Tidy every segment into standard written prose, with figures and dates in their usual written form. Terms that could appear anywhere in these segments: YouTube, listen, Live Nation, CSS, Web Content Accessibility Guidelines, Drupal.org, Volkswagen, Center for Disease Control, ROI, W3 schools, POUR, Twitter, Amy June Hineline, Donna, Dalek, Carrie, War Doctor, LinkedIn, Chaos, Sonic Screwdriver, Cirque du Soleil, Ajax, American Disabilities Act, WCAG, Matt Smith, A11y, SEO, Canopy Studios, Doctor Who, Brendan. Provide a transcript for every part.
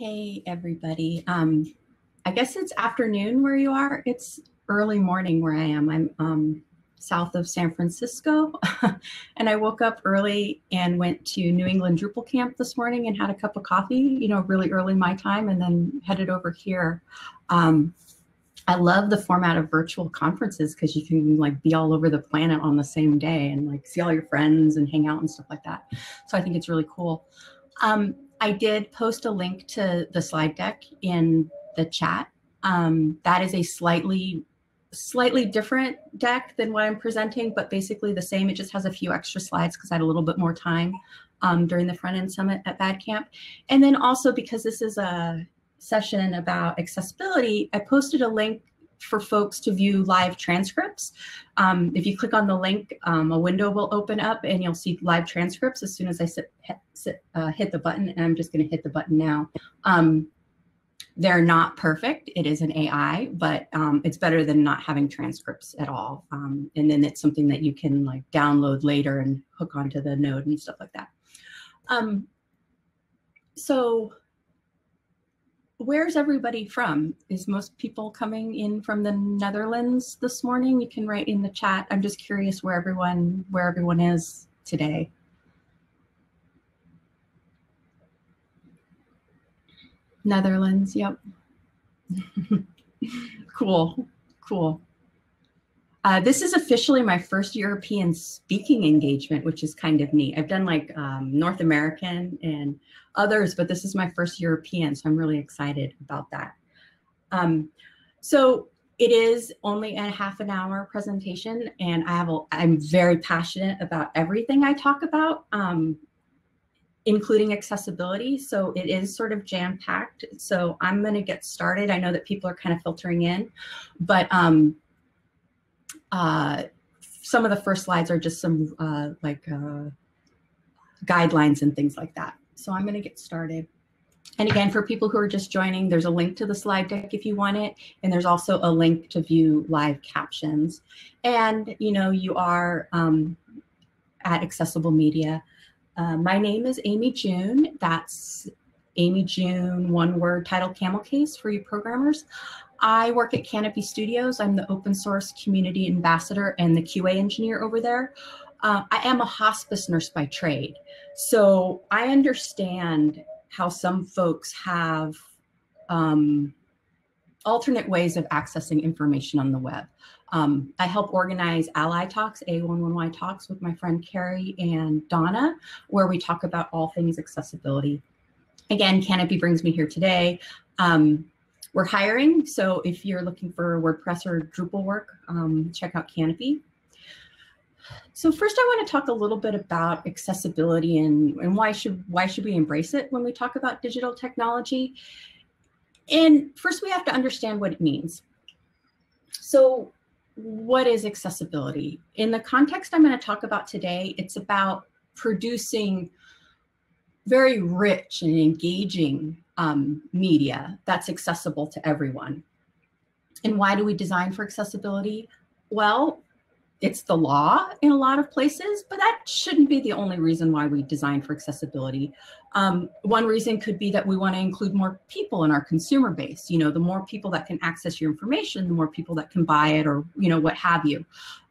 Hey, everybody. I guess it's afternoon where you are. It's early morning where I am. I'm south of San Francisco, and I woke up early and went to New England Drupal camp this morning and had a cup of coffee, you know, really early my time, and then headed over here. I love the format of virtual conferences because you can like be all over the planet on the same day and like see all your friends and hang out and stuff like that. So I think it's really cool. I did post a link to the slide deck in the chat. That is a slightly different deck than what I'm presenting, but basically the same. It just has a few extra slides because I had a little bit more time during the front end summit at Bad Camp. And then also because this is a session about accessibility, I posted a link for folks to view live transcripts. If you click on the link, a window will open up and you'll see live transcripts as soon as I hit the button, and I'm just going to hit the button now. They're not perfect. It is an AI, but it's better than not having transcripts at all. And then it's something that you can like download later and hook onto the node and stuff like that. So where's everybody from? Is most people coming in from the Netherlands this morning? You can write in the chat. I'm just curious where everyone is today. Netherlands, yep. Cool. This is officially my first European speaking engagement, which is kind of neat. I've done like North American and others, but this is my first European, so I'm really excited about that. So it is only a half an hour presentation, and I'm very passionate about everything I talk about, including accessibility. So it is sort of jam-packed. So I'm going to get started. I know that people are kind of filtering in, but some of the first slides are just some guidelines and things like that. So I'm going to get started. And again, for people who are just joining, there's a link to the slide deck if you want it. And there's also a link to view live captions. And, you know, you are at Accessible Media. My name is Amy June. That's Amy June, one word, title camel case for you programmers. I work at Canopy Studios. I'm the open source community ambassador and the QA engineer over there. I am a hospice nurse by trade. So I understand how some folks have alternate ways of accessing information on the web. I help organize A11y talks with my friend Carrie and Donna, where we talk about all things accessibility. Again, Canopy brings me here today. We're hiring, so if you're looking for WordPress or Drupal work, check out Canopy. So first I want to talk a little bit about accessibility and why should we embrace it when we talk about digital technology. And first we have to understand what it means. So what is accessibility? In the context I'm going to talk about today, it's about producing very rich and engaging media that's accessible to everyone. And why do we design for accessibility? Well, it's the law in a lot of places, but that shouldn't be the only reason why we design for accessibility. One reason could be that we want to include more people in our consumer base. You know, the more people that can access your information, the more people that can buy it, or, you know, what have you.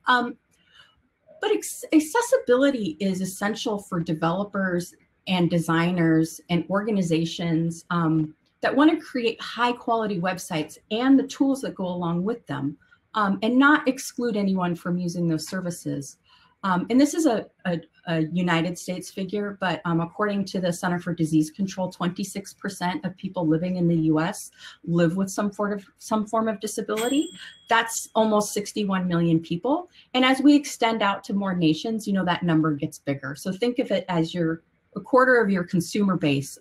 But accessibility is essential for developers and designers and organizations that want to create high quality websites and the tools that go along with them. And not exclude anyone from using those services. And this is a United States figure, but according to the Center for Disease Control, 26% of people living in the US live with some form of disability. That's almost 61 million people. And as we extend out to more nations, you know, that number gets bigger. So think of it as a quarter of your consumer base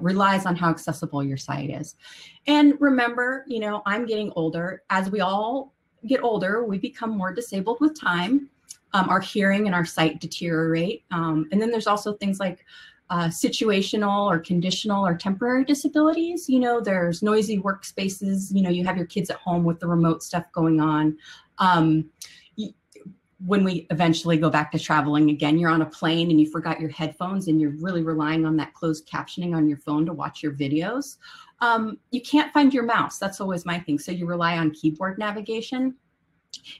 relies on how accessible your site is. And remember, you know, I'm getting older. As we all get older, we become more disabled with time. Our hearing and our sight deteriorate. And then there's also things like situational or conditional or temporary disabilities. You know, there's noisy workspaces. You know, you have your kids at home with the remote stuff going on. when we eventually go back to traveling again, you're on a plane and you forgot your headphones and you're really relying on that closed captioning on your phone to watch your videos. You can't find your mouse. That's always my thing. So you rely on keyboard navigation.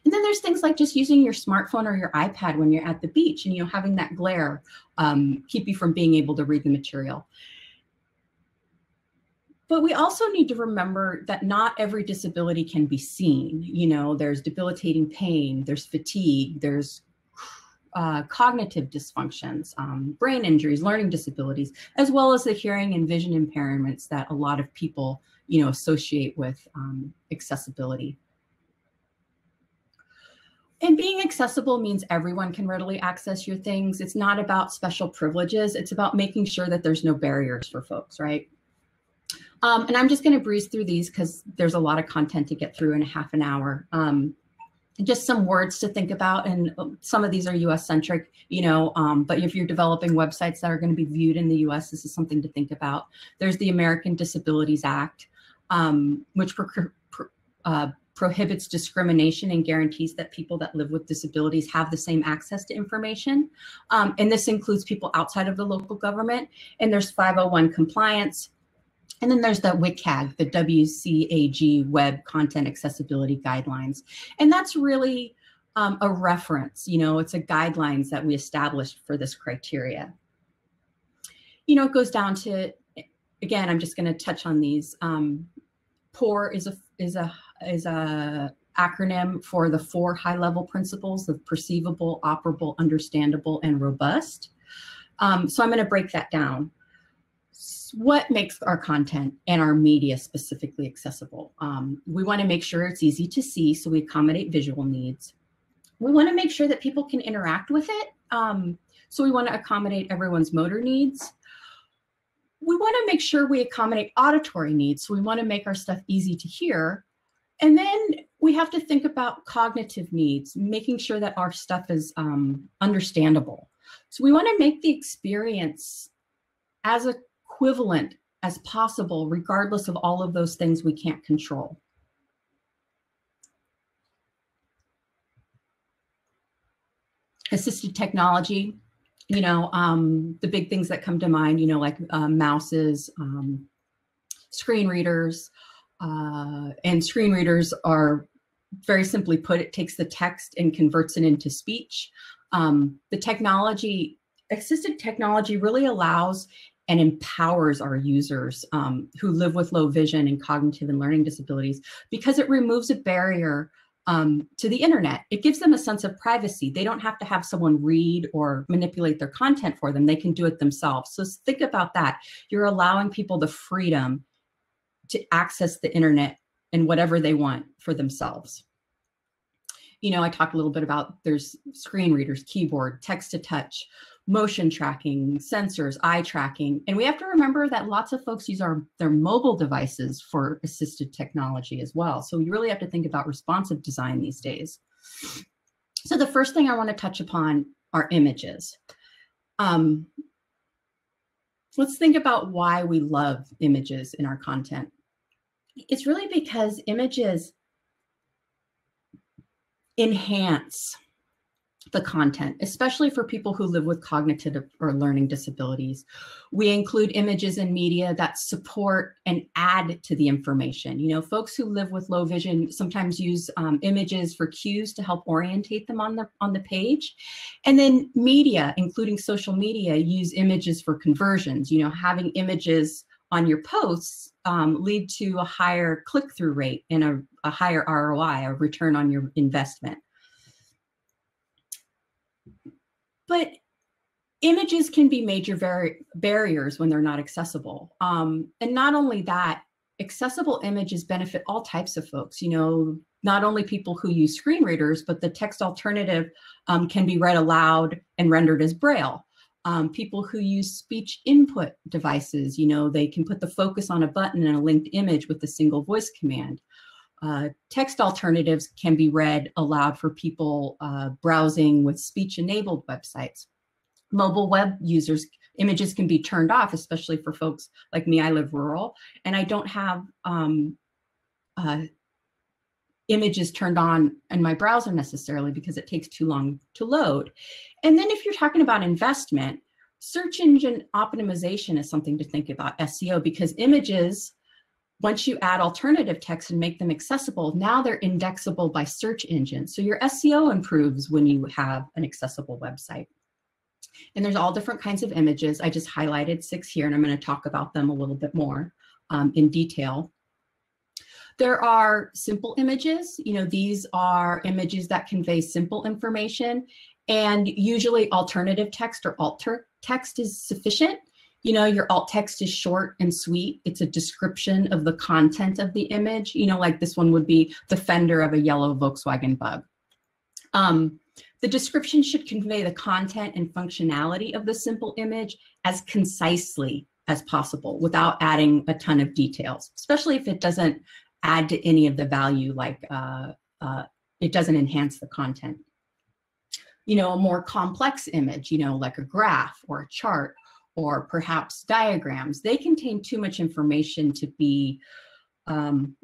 And then there's things like just using your smartphone or your iPad when you're at the beach and, you know, having that glare keep you from being able to read the material. But we also need to remember that not every disability can be seen. You know, there's debilitating pain, there's fatigue, there's cognitive dysfunctions, brain injuries, learning disabilities, as well as the hearing and vision impairments that a lot of people, you know, associate with accessibility. And being accessible means everyone can readily access your things. It's not about special privileges. It's about making sure that there's no barriers for folks, right? And I'm just going to breeze through these because there's a lot of content to get through in a half an hour. Just some words to think about. And some of these are US centric, you know, but if you're developing websites that are going to be viewed in the US, this is something to think about. There's the American Disabilities Act, which prohibits discrimination and guarantees that people that live with disabilities have the same access to information. And this includes people outside of the local government. And there's 501 compliance. And then there's the WCAG, the WCAG, Web Content Accessibility Guidelines. And that's really a reference, you know, it's a guidelines that we established for this criteria. You know, it goes down to, again, I'm just going to touch on these. POUR is a acronym for the 4 high-level principles of perceivable, operable, understandable, and robust. So I'm going to break that down. What makes our content and our media specifically accessible? We want to make sure it's easy to see, so we accommodate visual needs. We want to make sure that people can interact with it, so we want to accommodate everyone's motor needs. We want to make sure we accommodate auditory needs, so we want to make our stuff easy to hear. And then we have to think about cognitive needs, making sure that our stuff is understandable. So we want to make the experience as equivalent as possible, regardless of all of those things we can't control. Assistive technology, you know, the big things that come to mind, you know, like mouses, screen readers, and screen readers are, very simply put, it takes the text and converts it into speech. The technology, assistive technology, really allows and empowers our users who live with low vision and cognitive and learning disabilities, because it removes a barrier to the internet. It gives them a sense of privacy. They don't have to have someone read or manipulate their content for them. They can do it themselves. So think about that. You're allowing people the freedom to access the internet and whatever they want for themselves. You know, I talked a little bit about there's screen readers, keyboard, text-to-touch, motion tracking, sensors, eye tracking. And we have to remember that lots of folks use their mobile devices for assistive technology as well. So we really have to think about responsive design these days. So the first thing I want to touch upon are images. Let's think about why we love images in our content. It's really because images enhance the content, especially for people who live with cognitive or learning disabilities. We include images in media that support and add to the information. You know, folks who live with low vision sometimes use images for cues to help orientate them on the page. And then media, including social media, use images for conversions. You know, having images on your posts lead to a higher click-through rate and a higher ROI, a return on your investment. But images can be major barriers when they're not accessible. And not only that, accessible images benefit all types of folks, you know, not only people who use screen readers, but the text alternative can be read aloud and rendered as Braille. People who use speech input devices, you know, they can put the focus on a button and a linked image with a single voice command. Text alternatives can be read aloud for people browsing with speech-enabled websites. Mobile web users, images can be turned off, especially for folks like me. I live rural, and I don't have images turned on in my browser necessarily because it takes too long to load. And then if you're talking about investment, search engine optimization is something to think about, SEO, because images, once you add alternative text and make them accessible, now they're indexable by search engines. So your SEO improves when you have an accessible website. And there's all different kinds of images. I just highlighted 6 here, and I'm going to talk about them a little bit more in detail. There are simple images. You know, these are images that convey simple information, and usually alternative text or alt text is sufficient. You know, your alt text is short and sweet. It's a description of the content of the image. You know, like this one would be the fender of a yellow Volkswagen Bug. The description should convey the content and functionality of the simple image as concisely as possible without adding a ton of details, especially if it doesn't add to any of the value, like it doesn't enhance the content. You know, a more complex image, you know, like a graph or a chart or perhaps diagrams, they contain too much information to be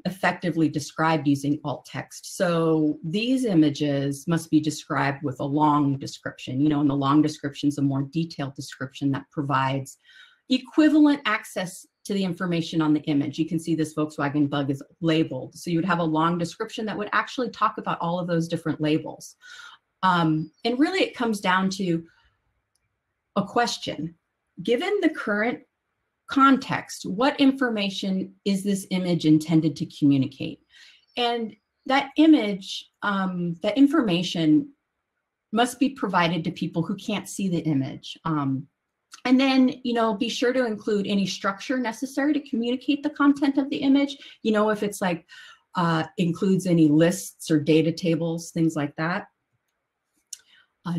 effectively described using alt text. So these images must be described with a long description, you know, and the long description is a more detailed description that provides equivalent access to the information on the image. You can see this Volkswagen Bug is labeled. So you would have a long description that would actually talk about all of those different labels. And really it comes down to a question. Given the current context, what information is this image intended to communicate? And that image, that information must be provided to people who can't see the image. And then, you know, be sure to include any structure necessary to communicate the content of the image. You know, if it's like includes any lists or data tables, things like that.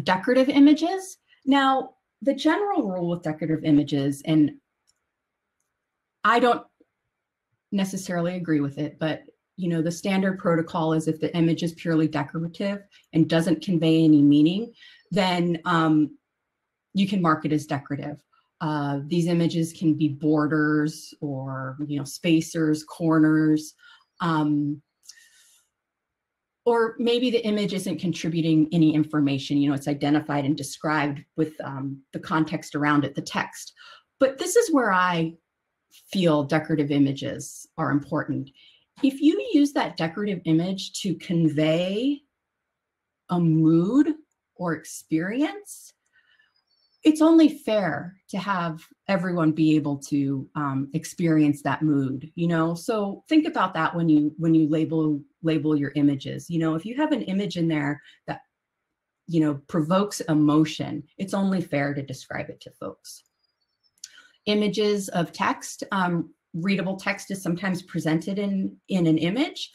Decorative images. Now, the general rule with decorative images, and I don't necessarily agree with it, but you know, the standard protocol is if the image is purely decorative and doesn't convey any meaning, then you can mark it as decorative. These images can be borders or, you know, spacers, corners, or maybe the image isn't contributing any information. You know, it's identified and described with the context around it, the text. But this is where I feel decorative images are important. If you use that decorative image to convey a mood or experience, it's only fair to have everyone be able to experience that mood, you know? So think about that when you label your images. You know, if you have an image in there that, you know, provokes emotion, it's only fair to describe it to folks. Images of text, readable text is sometimes presented in an image.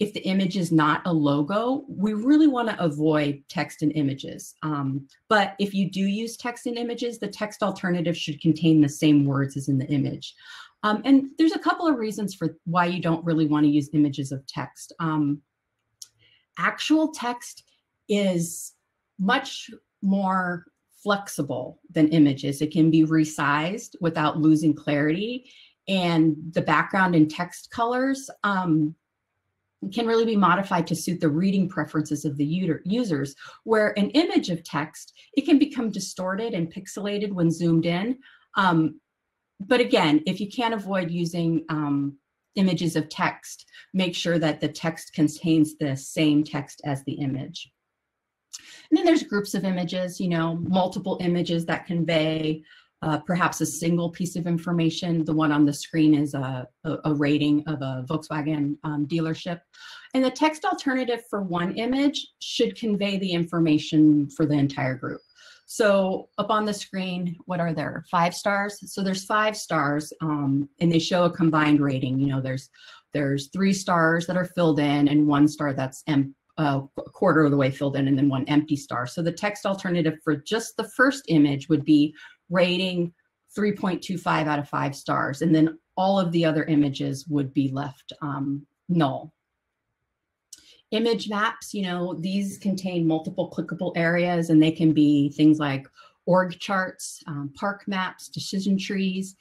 If the image is not a logo, we really want to avoid text and images. But if you do use text and images, the text alternative should contain the same words as in the image. And there's a couple of reasons for why you don't really want to use images of text. Actual text is much more flexible than images. It can be resized without losing clarity, and the background and text colors can really be modified to suit the reading preferences of the users, where an image of text, it can become distorted and pixelated when zoomed in. But again, if you can't avoid using images of text, make sure that the text contains the same text as the image. And then there's groups of images, you know, multiple images that convey perhaps a single piece of information. The one on the screen is a rating of a Volkswagen dealership. And the text alternative for one image should convey the information for the entire group. So up on the screen, what are there? 5 stars? So there's 5 stars and they show a combined rating. You know, there's 3 stars that are filled in and 1 star that's empty. A quarter of the way filled in, and then 1 empty star. So the text alternative for just the first image would be rating 3.25 out of 5 stars, and then all of the other images would be left null. Image maps, you know, these contain multiple clickable areas, and they can be things like org charts, park maps, decision trees.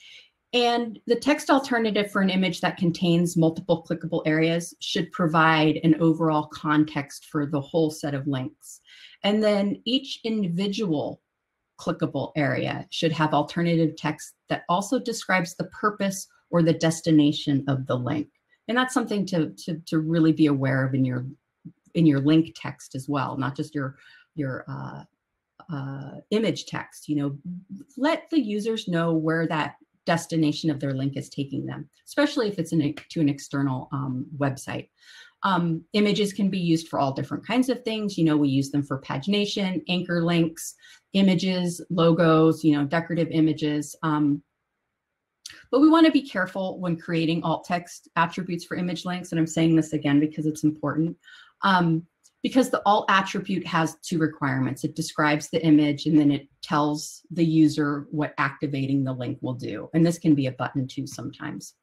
And the text alternative for an image that contains multiple clickable areas should provide an overall context for the whole set of links. And then each individual clickable area should have alternative text that also describes the purpose or the destination of the link. And that's something to really be aware of in your link text as well, not just your image text. You know, let the users know where that destination of their link is taking them, especially if it's to an external website. Images can be used for all different kinds of things. You know, we use them for pagination, anchor links, images, logos, you know, decorative images. But we want to be careful when creating alt text attributes for image links. And I'm saying this again because it's important. Because the alt attribute has two requirements. It describes the image and then it tells the user what activating the link will do. And this can be a button too sometimes.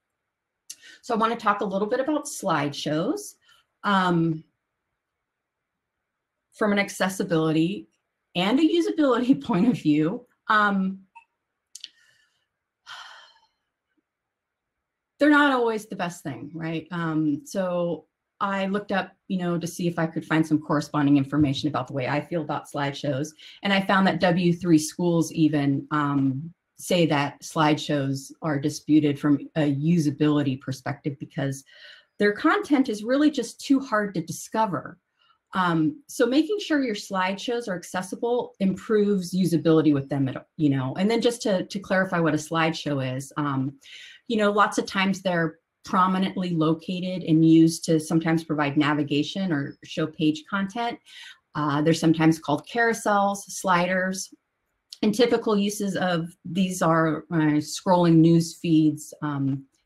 So I want to talk a little bit about slideshows from an accessibility and a usability point of view. They're not always the best thing, right? So I looked up, you know, to see if I could find some corresponding information about the way I feel about slideshows. And I found that W3 schools even say that slideshows are disputed from a usability perspective because their content is really just too hard to discover. So making sure your slideshows are accessible improves usability with them, you know. And then just to clarify what a slideshow is, you know, lots of times they're prominently located and used to sometimes provide navigation or show page content. They're sometimes called carousels, sliders, and typical uses of these are scrolling news feeds,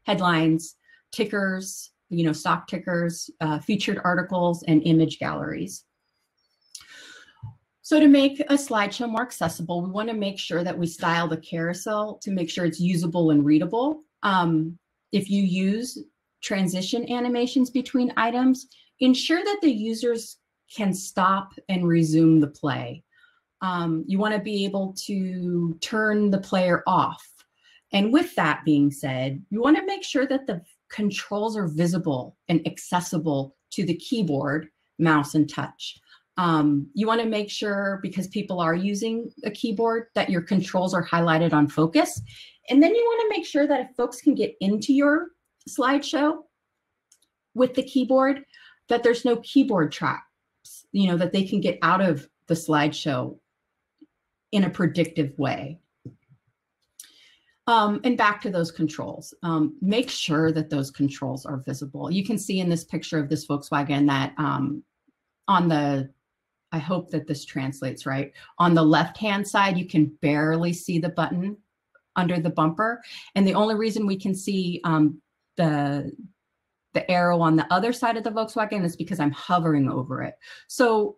headlines, tickers, you know, stock tickers, featured articles, and image galleries. So to make a slideshow more accessible, we want to make sure that we style the carousel to make sure it's usable and readable. If you use transition animations between items, ensure that the users can stop and resume the play. You want to be able to turn the player off. And with that being said, you want to make sure that the controls are visible and accessible to the keyboard, mouse, and touch. You want to make sure, because people are using a keyboard, that your controls are highlighted on focus. And then you want to make sure that if folks can get into your slideshow with the keyboard, that there's no keyboard traps, you know, that they can get out of the slideshow in a predictive way. And back to those controls. Make sure that those controls are visible. You can see in this picture of this Volkswagen that on the, I hope that this translates right, on the left-hand side, you can barely see the button under the bumper. And the only reason we can see the arrow on the other side of the Volkswagen is because I'm hovering over it. So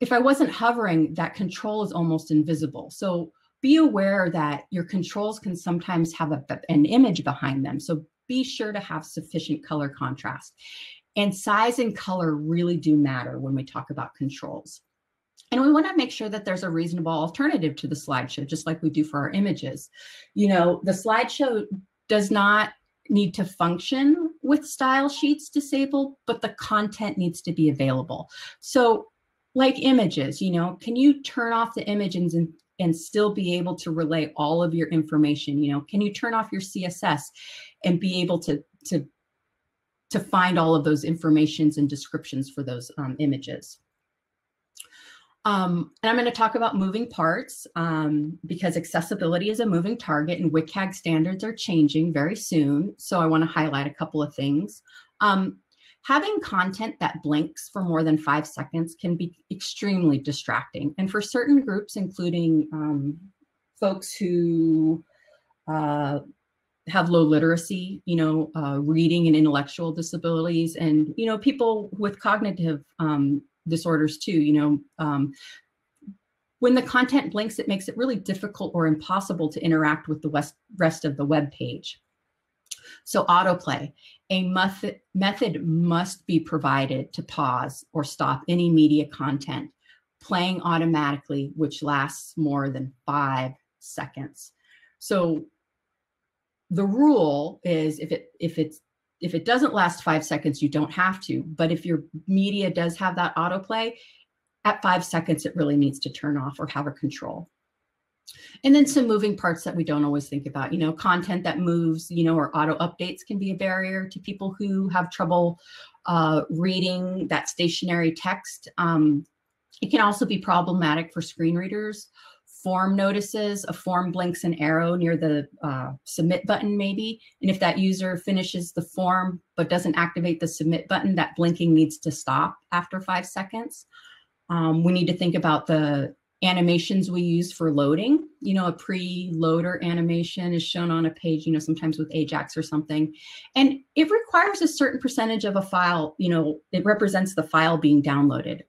if I wasn't hovering, that control is almost invisible. So be aware that your controls can sometimes have an image behind them. So be sure to have sufficient color contrast. And size and color really do matter when we talk about controls. And we want to make sure that there's a reasonable alternative to the slideshow, just like we do for our images. You know, the slideshow does not need to function with style sheets disabled, but the content needs to be available. So like images, you know, can you turn off the images and still be able to relay all of your information? You know, can you turn off your CSS and be able to find all of those informations and descriptions for those images? And I'm going to talk about moving parts because accessibility is a moving target and WCAG standards are changing very soon. So I want to highlight a couple of things. Having content that blinks for more than 5 seconds can be extremely distracting. And for certain groups, including folks who have low literacy, you know, reading and intellectual disabilities, and, you know, people with cognitive disorders too, you know, when the content blinks, it makes it really difficult or impossible to interact with the rest of the web page. So autoplay, a method must be provided to pause or stop any media content playing automatically, which lasts more than 5 seconds. So the rule is if it doesn't last 5 seconds, you don't have to. But if your media does have that autoplay, at 5 seconds, it really needs to turn off or have a control. And then some moving parts that we don't always think about, you know, content that moves, you know, or auto updates can be a barrier to people who have trouble reading that stationary text. It can also be problematic for screen readers. Form notices, a form blinks an arrow near the submit button maybe. And if that user finishes the form but doesn't activate the submit button, that blinking needs to stop after 5 seconds. We need to think about the animations we use for loading. You know, a pre-loader animation is shown on a page, you know, sometimes with Ajax or something. And it requires a certain percentage of a file, you know, it represents the file being downloaded.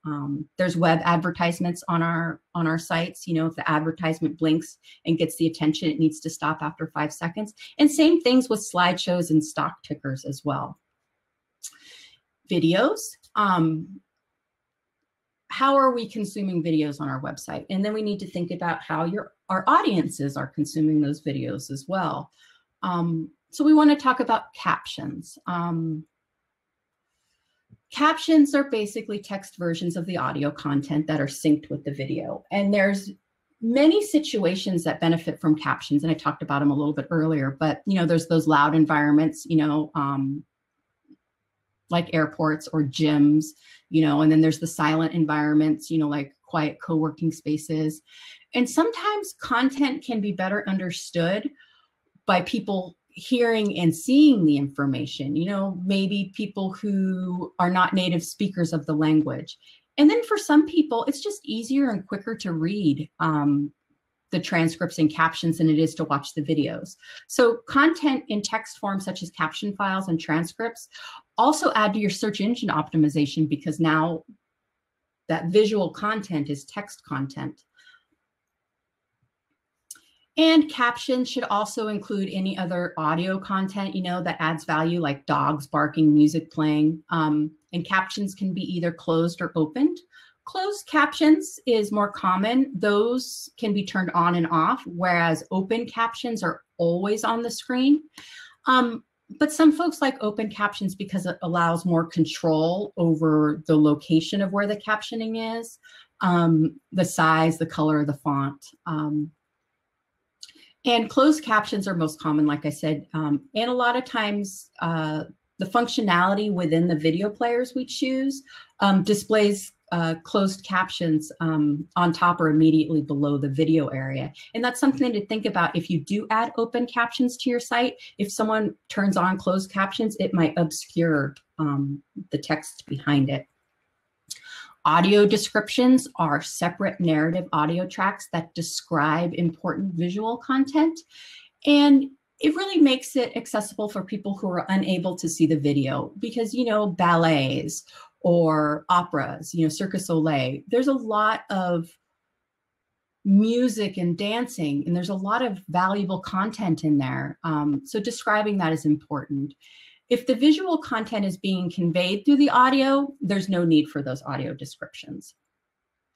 There's web advertisements on our sites. You know, if the advertisement blinks and gets the attention, it needs to stop after 5 seconds. And same things with slideshows and stock tickers as well. Videos. How are we consuming videos on our website? And then we need to think about how our audiences are consuming those videos as well. So we want to talk about captions. Captions are basically text versions of the audio content that are synced with the video. And there's many situations that benefit from captions. And I talked about them a little bit earlier, but you know, there's those loud environments, you know, like airports or gyms, you know, and then there's the silent environments, you know, like quiet co-working spaces. And sometimes content can be better understood by people hearing and seeing the information, you know, maybe people who are not native speakers of the language. And then for some people, it's just easier and quicker to read the transcripts and captions than it is to watch the videos. So content in text form, such as caption files and transcripts, also add to your search engine optimization because now that visual content is text content. And captions should also include any other audio content, you know, that adds value, like dogs barking, music playing. And captions can be either closed or opened. Closed captions is more common. Those can be turned on and off, whereas open captions are always on the screen. But some folks like open captions because it allows more control over the location of where the captioning is, the size, the color, the font. And closed captions are most common, like I said, and a lot of times the functionality within the video players we choose displays closed captions on top or immediately below the video area. And that's something to think about if you do add open captions to your site. If someone turns on closed captions, it might obscure the text behind it. Audio descriptions are separate narrative audio tracks that describe important visual content. And it really makes it accessible for people who are unable to see the video because, you know, ballets or operas, you know, Cirque du Soleil. There's a lot of music and dancing, and there's a lot of valuable content in there. So describing that is important. If the visual content is being conveyed through the audio, there's no need for those audio descriptions.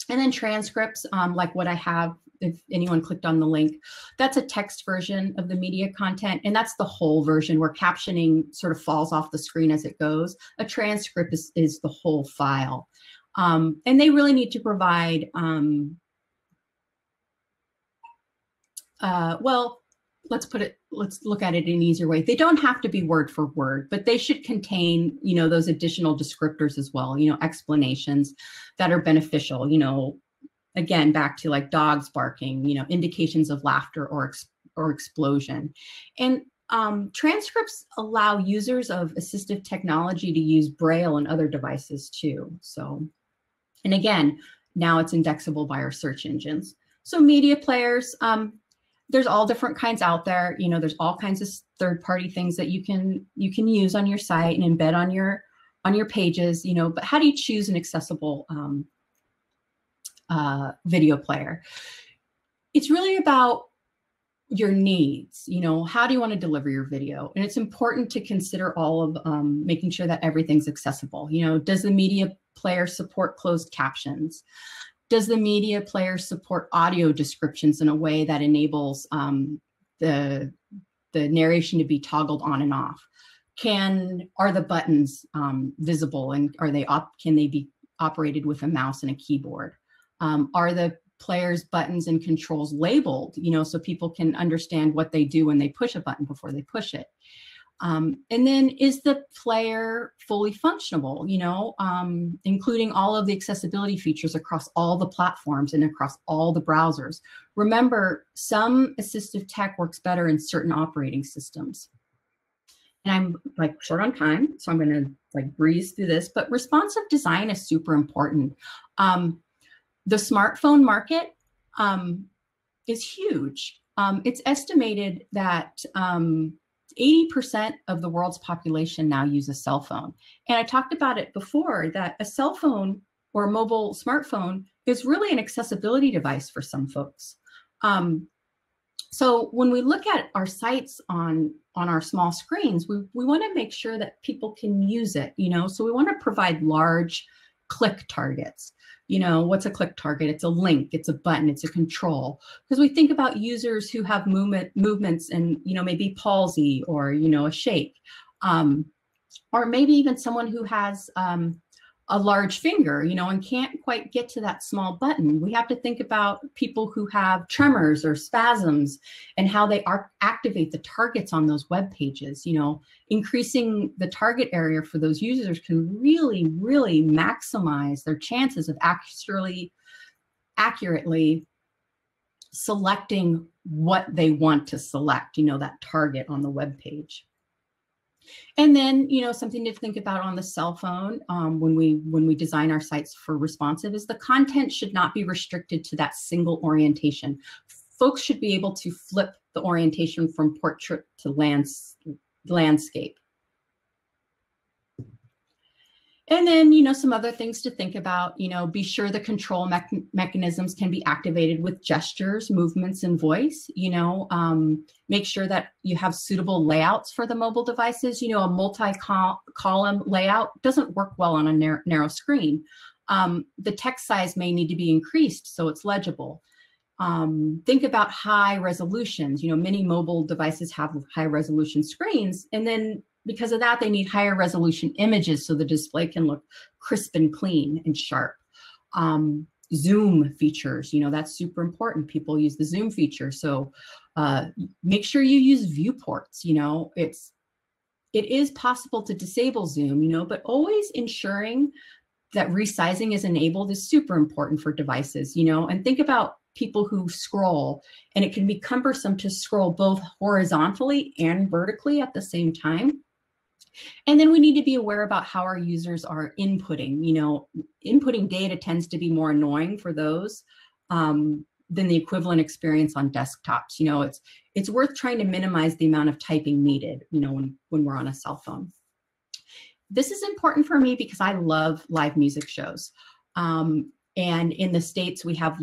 And then transcripts, like what I have, if anyone clicked on the link, that's a text version of the media content. And that's the whole version where captioning sort of falls off the screen as it goes. A transcript is the whole file. And they really need to provide, well, let's look at it in an easier way. They don't have to be word for word, but they should contain, you know, those additional descriptors as well, you know, explanations that are beneficial, you know, again, back to like dogs barking, you know, indications of laughter or explosion. And transcripts allow users of assistive technology to use Braille and other devices too. So, and again, now it's indexable by our search engines. So media players, there's all different kinds out there. You know, there's all kinds of third-party things that you can use on your site and embed on your pages, you know, but how do you choose an accessible video player? It's really about your needs. You know, how do you want to deliver your video? And it's important to consider all of making sure that everything's accessible. You know, does the media player support closed captions? Does the media player support audio descriptions in a way that enables the narration to be toggled on and off? Are the buttons visible, and can they be operated with a mouse and a keyboard? Are the players' buttons and controls labeled, you know, so people can understand what they do when they push a button before they push it? And then, is the player fully functional, you know, including all of the accessibility features across all the platforms and across all the browsers? Remember, some assistive tech works better in certain operating systems. And I'm like short on time, so I'm going to like breeze through this, but responsive design is super important. The smartphone market is huge. It's estimated that 80% of the world's population now use a cell phone. And I talked about it before that a cell phone or a mobile smartphone is really an accessibility device for some folks. So when we look at our sites on our small screens, we want to make sure that people can use it, you know, so we want to provide large click targets. You know, what's a click target? It's a link, it's a button, it's a control. Because we think about users who have movements and, you know, maybe palsy or, you know, a shake, or maybe even someone who has a large finger, you know, and can't quite get to that small button. We have to think about people who have tremors or spasms and how they activate the targets on those web pages. You know, increasing the target area for those users can really, really maximize their chances of actually accurately selecting what they want to select, you know, that target on the web page. And then, you know, something to think about on the cell phone when we design our sites for responsive is the content should not be restricted to that single orientation. Folks should be able to flip the orientation from portrait to landscape. And then, you know, some other things to think about, you know, be sure the control mechanisms can be activated with gestures, movements, and voice, you know, make sure that you have suitable layouts for the mobile devices. You know, a multi-column layout doesn't work well on a narrow screen. The text size may need to be increased so it's legible. Think about high resolutions. You know, many mobile devices have high resolution screens, and then because of that, they need higher resolution images so the display can look crisp and clean and sharp. Zoom features, you know, that's super important. People use the zoom feature. So make sure you use viewports. You know, it is possible to disable zoom, you know, but always ensuring that resizing is enabled is super important for devices, you know, and think about people who scroll, and it can be cumbersome to scroll both horizontally and vertically at the same time. And then we need to be aware about how our users are inputting. You know, inputting data tends to be more annoying for those than the equivalent experience on desktops. You know, it's worth trying to minimize the amount of typing needed, you know, when we're on a cell phone. This is important for me because I love live music shows. And in the States, we have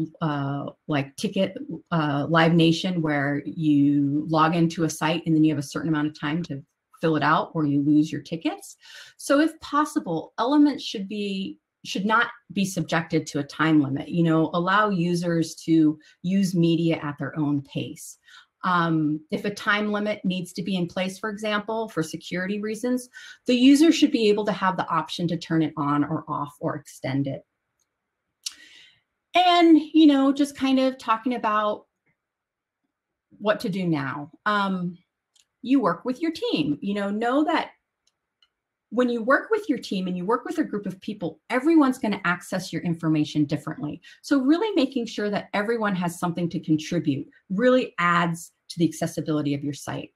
like Live Nation, where you log into a site and then you have a certain amount of time to fill it out or you lose your tickets. So if possible, elements should not be subjected to a time limit, you know, allow users to use media at their own pace. If a time limit needs to be in place, for example, for security reasons, the user should be able to have the option to turn it on or off or extend it. And, you know, just kind of talking about what to do now. You work with your team. You know that when you work with your team and you work with a group of people, everyone's going to access your information differently. So really making sure that everyone has something to contribute really adds to the accessibility of your site.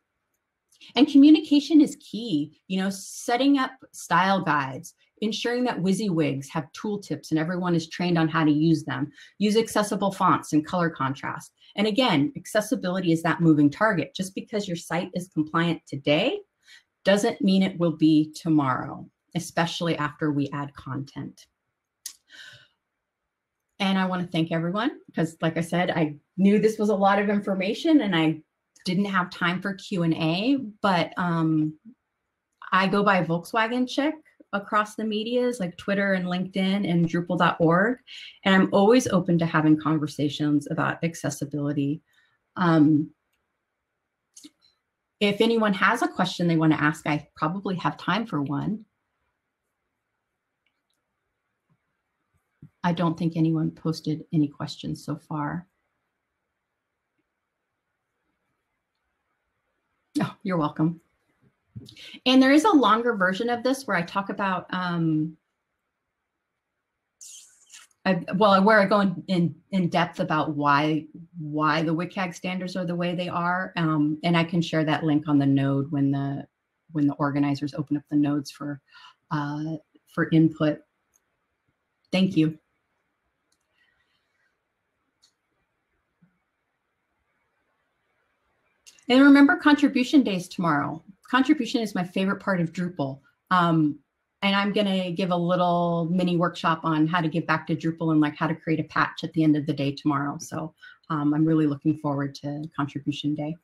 And communication is key, you know, setting up style guides, ensuring that WYSIWYGs have tooltips and everyone is trained on how to use them, use accessible fonts and color contrast. And again, accessibility is that moving target. Just because your site is compliant today doesn't mean it will be tomorrow, especially after we add content. And I want to thank everyone because, like I said, I knew this was a lot of information and I didn't have time for Q&A, but I go by Volkswagen Chick across the medias like Twitter and LinkedIn and Drupal.org. And I'm always open to having conversations about accessibility. If anyone has a question they want to ask, I probably have time for one. I don't think anyone posted any questions so far. Oh, you're welcome. And there is a longer version of this where I talk about, where I go in depth about why the WCAG standards are the way they are. And I can share that link on the node when the organizers open up the nodes for input. Thank you. And remember, contribution days tomorrow. Contribution is my favorite part of Drupal. And I'm going to give a little mini workshop on how to give back to Drupal and like how to create a patch at the end of the day tomorrow. So I'm really looking forward to contribution day.